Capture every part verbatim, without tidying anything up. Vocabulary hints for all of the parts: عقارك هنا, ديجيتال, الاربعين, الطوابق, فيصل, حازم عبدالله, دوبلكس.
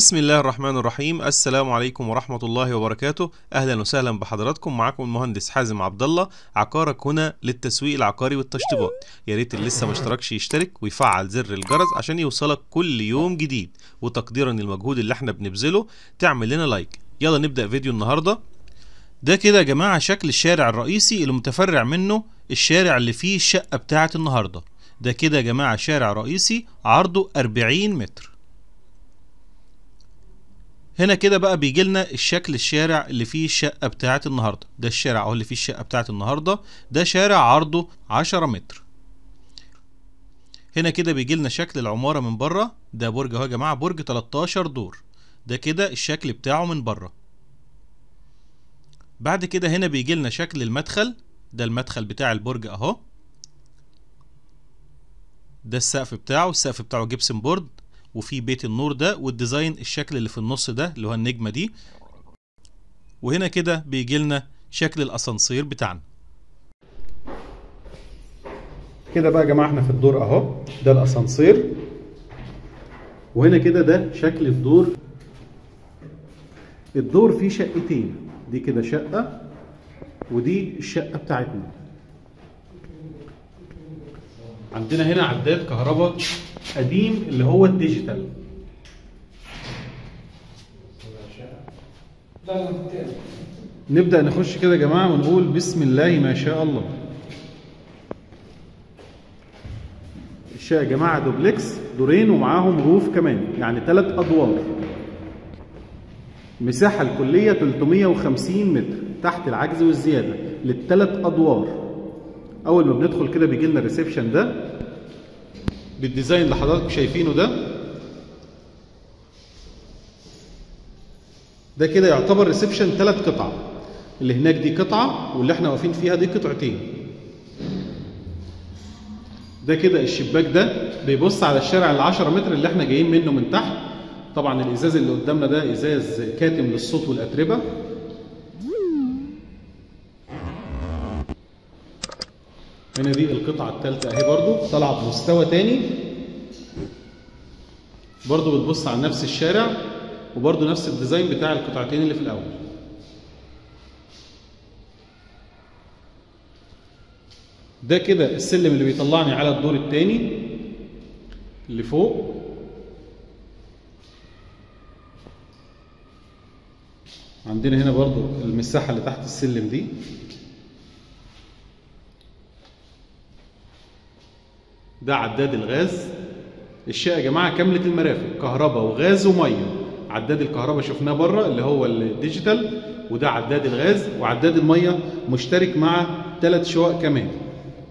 بسم الله الرحمن الرحيم. السلام عليكم ورحمة الله وبركاته. أهلا وسهلا بحضراتكم، معاكم المهندس حازم عبدالله، عقارك هنا للتسويق العقاري والتشطيبات. يا ريت اللي لسه ما اشتركش يشترك ويفعل زر الجرس عشان يوصلك كل يوم جديد، وتقديرا للمجهود اللي احنا بنبذله تعمل لنا لايك. يلا نبدأ فيديو النهاردة. ده كده يا جماعة شكل الشارع الرئيسي اللي متفرع منه الشارع اللي فيه الشقة بتاعة النهاردة. ده كده يا جماعة شارع رئيسي عرضه أربعين متر. هنا كده بقى بيجي لنا الشكل الشارع اللي فيه الشقة بتاعة النهاردة. ده الشارع اهو اللي فيه الشقة بتاعة النهاردة، ده شارع عرضه عشرة متر. هنا كده بيجي لنا شكل العمارة من بره. ده برج اهو يا جماعة، برج تلتاشر دور. ده كده الشكل بتاعه من بره. بعد كده هنا بيجي لنا شكل المدخل. ده المدخل بتاع البرج اهو. ده السقف بتاعه، السقف بتاعه جبسن بورد وفي بيت النور ده، والديزاين الشكل اللي في النص ده اللي هو النجمة دي. وهنا كده بيجي لنا شكل الاسانسير بتاعنا. كده بقى يا جماعة احنا في الدور اهو، ده الاسانسير. وهنا كده ده شكل الدور. الدور فيه شقتين، دي كده شقة ودي الشقة بتاعتنا. عندنا هنا عداد كهرباء قديم اللي هو الديجيتال. نبدأ نخش كده يا جماعة ونقول بسم الله ما شاء الله. الشقة يا جماعة دوبلكس، دورين ومعاهم روف كمان، يعني ثلاث أدوار. مساحة الكلية تلتمية وخمسين متر تحت العجز والزيادة للثلاث أدوار. أول ما بندخل كده بيجي لنا الريسبشن ده بالديزاين اللي حضراتكم شايفينه ده. ده كده يعتبر ريسبشن ثلاث قطع، اللي هناك دي قطعة واللي احنا واقفين فيها دي قطعتين. ده كده الشباك ده بيبص على الشارع العشرة متر اللي احنا جايين منه من تحت. طبعا الازاز اللي قدامنا ده ازاز كاتم للصوت والاتربه. هنا دي القطعه الثالثه اهي، برضو طالعه بمستوى تاني، برضو بتبص على نفس الشارع وبرضو نفس الديزاين بتاع القطعتين اللي في الاول. ده كده السلم اللي بيطلعني على الدور الثاني اللي فوق. عندنا هنا برضو المساحة اللي تحت السلم دي. ده عداد الغاز. الشقة يا جماعة كاملة المرافق، كهرباء وغاز ومية. عداد الكهرباء شفناه بره اللي هو الديجيتال، وده عداد الغاز، وعداد المية مشترك مع ثلاث شقق كمان،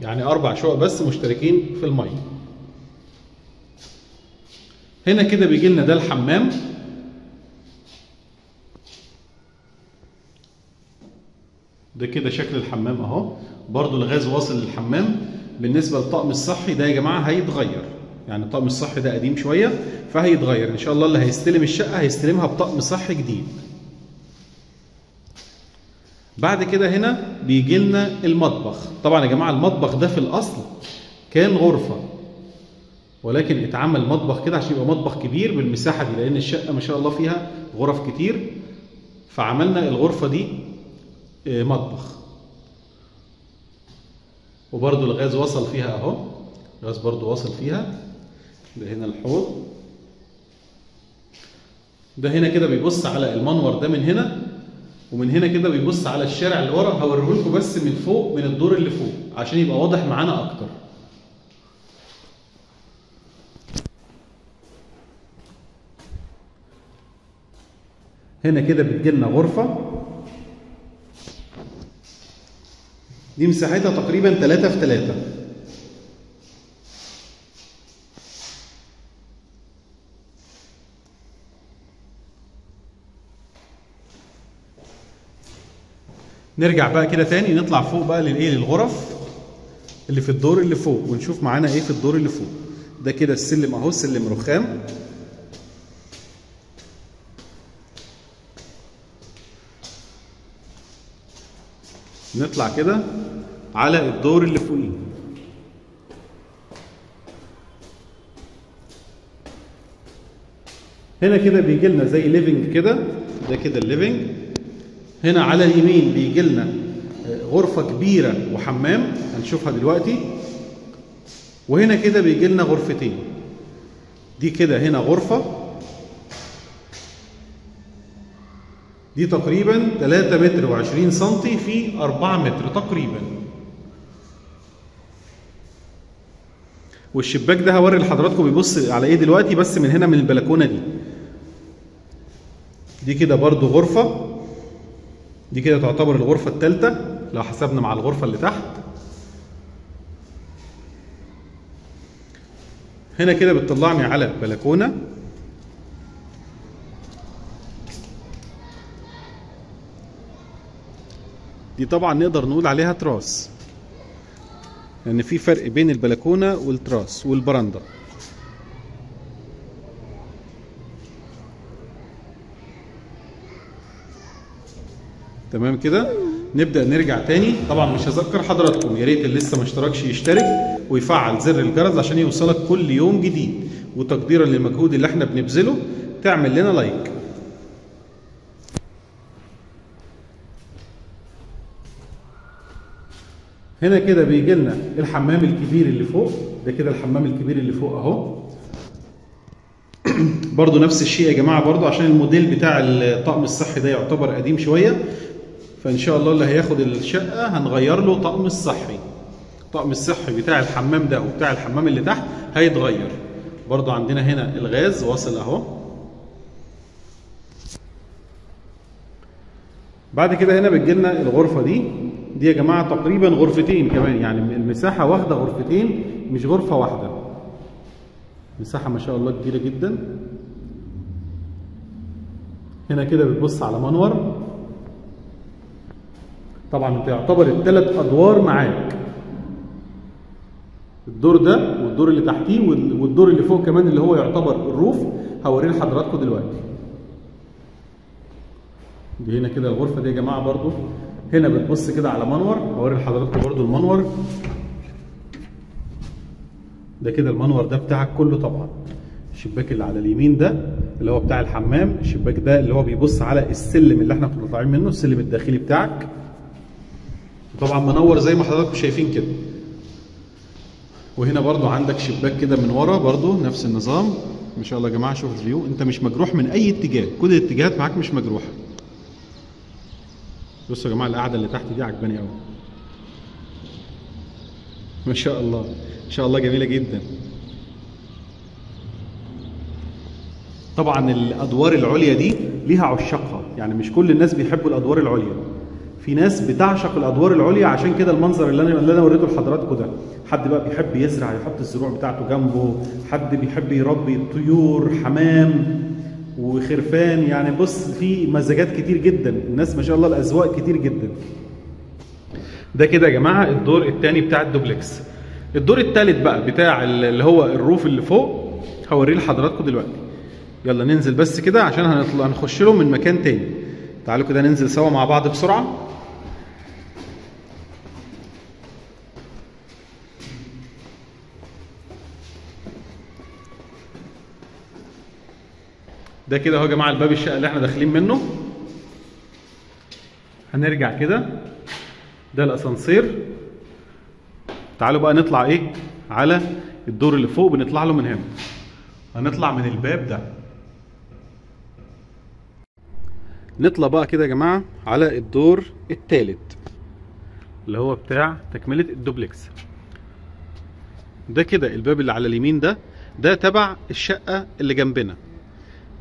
يعني أربع شقق بس مشتركين في المية. هنا كده بيجي لنا ده الحمام. ده كده شكل الحمام اهو، برضو الغاز واصل للحمام. بالنسبه للطقم الصحي ده يا جماعه هيتغير، يعني الطقم الصحي ده قديم شويه فهيتغير ان شاء الله. اللي هيستلم الشقه هيستلمها بطقم صحي جديد. بعد كده هنا بيجي لنا المطبخ. طبعا يا جماعه المطبخ ده في الاصل كان غرفه، ولكن اتعمل مطبخ كده عشان يبقى مطبخ كبير بالمساحه دي، لان الشقه ما شاء الله فيها غرف كتير، فعملنا الغرفه دي مطبخ. وبرضو الغاز وصل فيها اهو، الغاز برضو وصل فيها. ده هنا الحوض. ده هنا كده بيبص على المنور ده من هنا، ومن هنا كده بيبص على الشارع اللي ورا. هوريهولكوا بس من فوق، من الدور اللي فوق عشان يبقى واضح معانا اكتر. هنا كده بتجيلنا غرفة دي مساحتها تقريبا تلاتة في تلاتة. نرجع بقى كده تاني، نطلع فوق بقى للايه، للغرف اللي في الدور اللي فوق، ونشوف معانا ايه في الدور اللي فوق. ده كده السلم اهو، سلم رخام. نطلع كده على الدور اللي فوقيه. هنا كده بيجي لنا زي ليفنج كده، ده كده الليفنج. هنا على اليمين بيجي لنا غرفه كبيره وحمام هنشوفها دلوقتي. وهنا كده بيجي لنا غرفتين، دي كده هنا غرفه، دي تقريبا ثلاثة متر وعشرين سنتي في أربعة متر تقريبا. والشباك ده هوري لحضراتكم بيبص على ايه دلوقتي، بس من هنا من البلكونه دي. دي كده برضو غرفه، دي كده تعتبر الغرفه الثالثه لو حسبنا مع الغرفه اللي تحت. هنا كده بتطلعني على بلكونه، دي طبعا نقدر نقول عليها تراس، لأن يعني في فرق بين البلكونة والتراس والبرندة. تمام كده، نبدأ نرجع تاني. طبعا مش هذكر حضراتكم، يا ريت اللي لسه ما اشتركش يشترك ويفعل زر الجرس عشان يوصلك كل يوم جديد، وتقديرا للمجهود اللي احنا بنبذله تعمل لنا لايك. هنا كده بيجي لنا الحمام الكبير اللي فوق، ده كده الحمام الكبير اللي فوق اهو. برضو نفس الشيء يا جماعه، برضو عشان الموديل بتاع الطقم الصحي ده يعتبر قديم شويه، فان شاء الله اللي هياخد الشقه هنغير له طقم الصحي. الطقم الصحي بتاع الحمام ده وبتاع الحمام اللي تحت هيتغير. برضو عندنا هنا الغاز واصل اهو. بعد كده هنا بتجي لنا الغرفه دي، دي يا جماعه تقريبا غرفتين كمان، يعني المساحه واخده غرفتين مش غرفه واحده. مساحه ما شاء الله كبيره جدا. هنا كده بتبص على منور. طبعا انت يعتبر الثلاث ادوار معاك، الدور ده والدور اللي تحتيه والدور اللي فوق كمان اللي هو يعتبر الروف، هوريه لحضراتكم دلوقتي. دي هنا كده الغرفه دي يا جماعه برضو، هنا بتبص كده على منور، هوري لحضراتكم برضو المنور. ده كده المنور ده بتاعك كله طبعا. الشباك اللي على اليمين ده اللي هو بتاع الحمام، الشباك ده اللي هو بيبص على السلم اللي احنا كنا طالعين منه، السلم الداخلي بتاعك. طبعا منور زي ما حضراتكم شايفين كده. وهنا برضو عندك شباك كده من ورا برضو نفس النظام. ما شاء الله يا جماعه، شوف الفيو، انت مش مجروح من اي اتجاه، كل الاتجاهات معاك مش مجروحه. بصوا يا جماعه القعده اللي تحت دي عجباني قوي، ما شاء الله ما شاء الله جميله جدا. طبعا الادوار العليا دي ليها عشاقها، يعني مش كل الناس بيحبوا الادوار العليا، في ناس بتعشق الادوار العليا، عشان كده المنظر اللي انا اللي انا وريته لحضراتكم ده. حد بقى بيحب يزرع يحط الزروع بتاعته جنبه، حد بيحب يربي طيور، حمام وخرفان، يعني بص في مزاجات كتير جدا، الناس ما شاء الله الاذواق كتير جدا. ده كده يا جماعه الدور الثاني بتاع الدوبلكس. الدور الثالث بقى بتاع اللي هو الروف اللي فوق هوريه لحضراتكم دلوقتي. يلا ننزل بس كده عشان هنطلع نخش له من مكان تاني. تعالوا كده ننزل سوا مع بعض بسرعه. ده كده اهو يا جماعه الباب الشقه اللي احنا داخلين منه. هنرجع كده، ده الاسانسير. تعالوا بقى نطلع ايه على الدور اللي فوق، بنطلع له من هنا، هنطلع من الباب ده. نطلع بقى كده يا جماعه على الدور الثالث اللي هو بتاع تكمله الدوبلكس. ده كده الباب اللي على اليمين ده، ده تبع الشقه اللي جنبنا.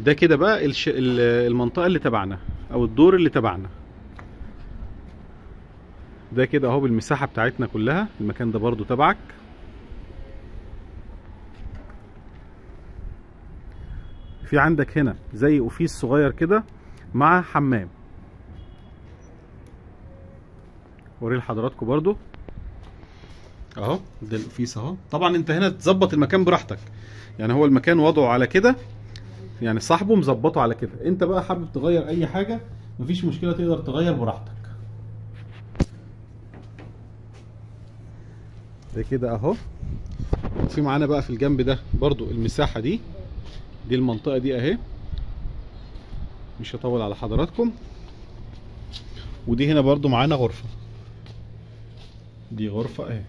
ده كده بقى الش... المنطقة اللي تبعنا أو الدور اللي تبعنا. ده كده أهو بالمساحة بتاعتنا كلها، المكان ده برضو تبعك. في عندك هنا زي أوفيس صغير كده مع حمام، أوريه لحضراتكم برضو أهو، ده الأوفيس أهو. طبعا أنت هنا تظبط المكان براحتك، يعني هو المكان وضعه على كده، يعني صاحبه مظبطه على كده، انت بقى حابب تغير اي حاجه مفيش مشكله، تقدر تغير براحتك. ده كده اهو. في معانا بقى في الجنب ده برضو المساحه دي، دي المنطقه دي اهي، مش هطول على حضراتكم. ودي هنا برضو معانا غرفة، دي غرفة اهي،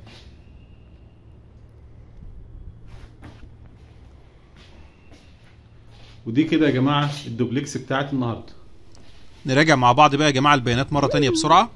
ودي كده يا جماعة الدوبلكس بتاعت النهاردة. نراجع مع بعض بقى يا جماعة البيانات مرة تانية بسرعة.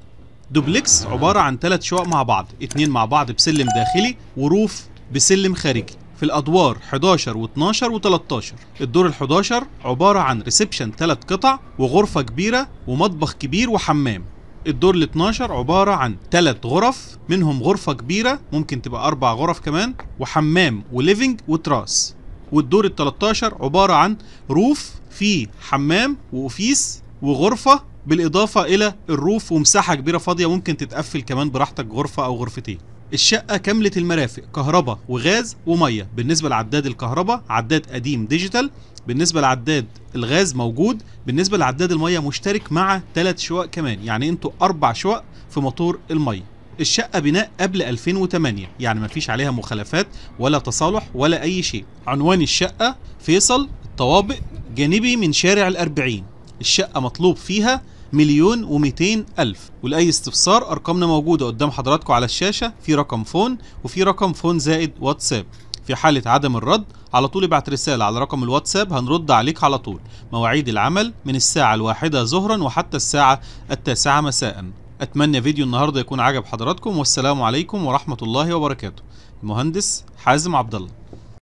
دوبلكس عبارة عن ثلاث شقق مع بعض، اتنين مع بعض بسلم داخلي وروف بسلم خارجي، في الادوار حداشر و12 و13. الدور الحداشر عباره عن ريسبشن ثلاث قطع وغرفه كبيره ومطبخ كبير وحمام. الدور الاتناشر عباره عن ثلاث غرف، منهم غرفه كبيره ممكن تبقى اربع غرف كمان وحمام وليفنج وتراس. والدور التلتاشر عباره عن روف فيه حمام واوفيس وغرفه، بالاضافه الى الروف ومساحه كبيره فاضيه ممكن تتقفل كمان براحتك غرفه او غرفتين. الشقة كاملة المرافق، كهرباء وغاز ومية. بالنسبة لعداد الكهرباء عداد قديم ديجيتال، بالنسبة لعداد الغاز موجود، بالنسبة لعداد المية مشترك مع ثلاث شقق كمان، يعني انتوا أربع شقق في موتور المية. الشقة بناء قبل ألفين وتمانية، يعني مفيش عليها مخالفات ولا تصالح ولا أي شيء. عنوان الشقة فيصل الطوابق، جانبي من شارع الاربعين. الشقة مطلوب فيها مليون ومئتين ألف، ولأي استفسار أرقامنا موجودة قدام حضراتكم على الشاشة، في رقم فون وفي رقم فون زائد واتساب. في حالة عدم الرد على طول ابعت رسالة على رقم الواتساب هنرد عليك على طول. مواعيد العمل من الساعة الواحدة ظهرا وحتى الساعة التاسعة مساء. أتمنى فيديو النهاردة يكون عجب حضراتكم، والسلام عليكم ورحمة الله وبركاته. المهندس حازم عبدالله.